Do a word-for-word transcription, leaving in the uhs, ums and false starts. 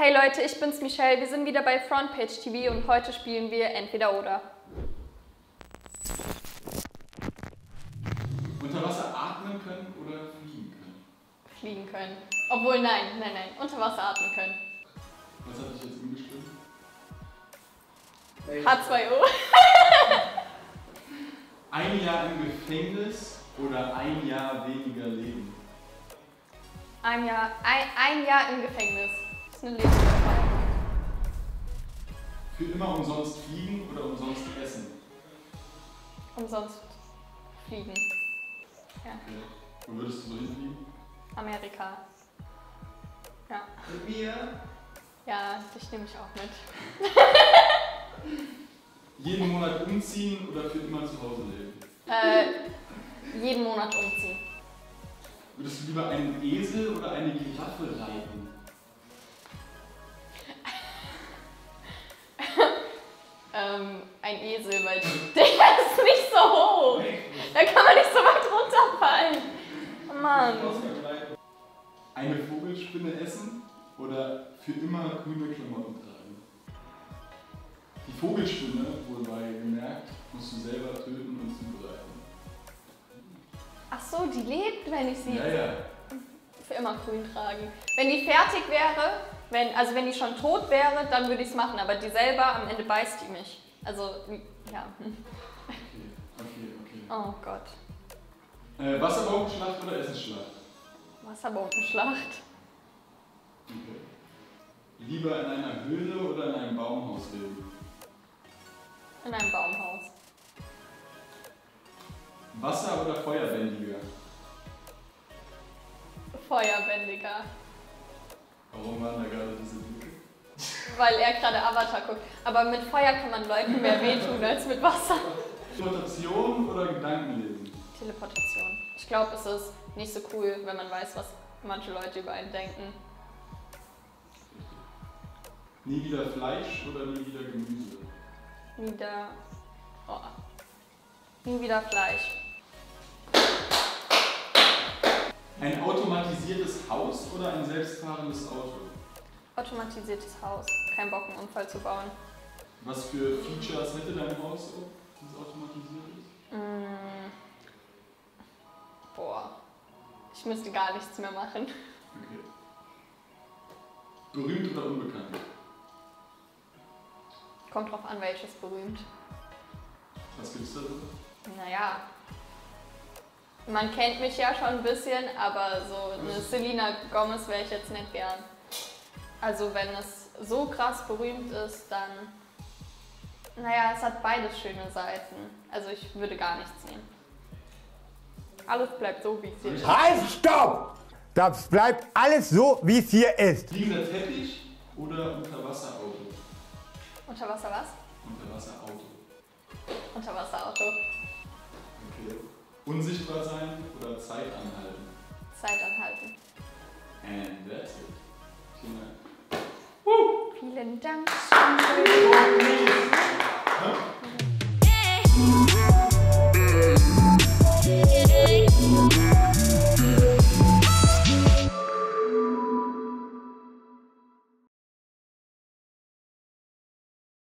Hey Leute, ich bin's Michelle, wir sind wieder bei Frontpage T V und heute spielen wir Entweder-Oder. Unter Wasser atmen können oder fliegen können? Fliegen können. Obwohl nein, nein, nein, unter Wasser atmen können. Was hat dich jetzt umgestimmt? H zwei O. Ein Jahr im Gefängnis oder ein Jahr weniger Leben? Ein Jahr, ein, ein Jahr im Gefängnis. Eine Lebensfrage. Für immer umsonst fliegen oder umsonst essen? Umsonst fliegen. Ja. Okay. Wo würdest du so hinfliegen? Amerika. Ja. Mit mir? Ja, dich nehme ich auch mit. Jeden Monat umziehen oder für immer zu Hause leben? Äh, jeden Monat umziehen. Würdest du lieber einen Esel oder eine Giraffe reiten? Ein Esel, weil der ist nicht so hoch. Da kann man nicht so weit runterfallen. Mann. Eine Vogelspinne essen oder für immer grüne Klamotten tragen? Die Vogelspinne, wobei gemerkt, musst du selber töten und zubereiten. Ach so, die lebt, wenn ich sie ja, ja. für immer grün tragen. Wenn die fertig wäre, wenn, also wenn die schon tot wäre, dann würde ich es machen, aber die selber, am Ende beißt die mich. Also, ja. Okay, okay, okay. Oh Gott. Äh, Wasserbombenschlacht oder Essensschlacht? Wasserbombenschlacht. Okay. Lieber in einer Höhle oder in einem Baumhaus leben? In einem Baumhaus. Wasser- oder Feuerbändiger? Feuerbändiger. Warum waren da gerade diese Blicke? Weil er gerade Avatar guckt. Aber mit Feuer kann man Leuten mehr wehtun als mit Wasser. Teleportation oder Gedankenlesen? Teleportation. Ich glaube, es ist nicht so cool, wenn man weiß, was manche Leute über einen denken. Nie wieder Fleisch oder nie wieder Gemüse? Nie wieder... Oh. Nie wieder Fleisch. Ein automatisiertes Haus oder ein selbstfahrendes Auto? Automatisiertes Haus. Kein Bock, einen Unfall zu bauen. Was für Features hätte dein Haus, wenn es automatisiert ist? Mmh. Boah. Ich müsste gar nichts mehr machen. Okay. Berühmt oder unbekannt? Kommt drauf an, welches berühmt. Was gibt's da so? Naja. Man kennt mich ja schon ein bisschen, aber so eine Selena Gomez wäre ich jetzt nicht gern. Also wenn es so krass berühmt ist, dann... Naja, es hat beides schöne Seiten. Also ich würde gar nichts nehmen. Alles bleibt so, wie es hier ist. Halt, stopp! Das bleibt alles so, wie es hier ist. Liegender Teppich oder Unterwasserauto? Unterwasser was? Unterwasserauto. Unterwasserauto. Okay. Unsichtbar sein oder Zeit anhalten? Zeit anhalten. And that's it. Vielen Dank. Vielen Dank.